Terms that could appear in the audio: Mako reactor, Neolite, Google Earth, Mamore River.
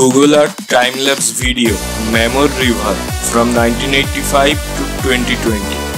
Google Earth time-lapse video Mamoré river from 1985 to 2020.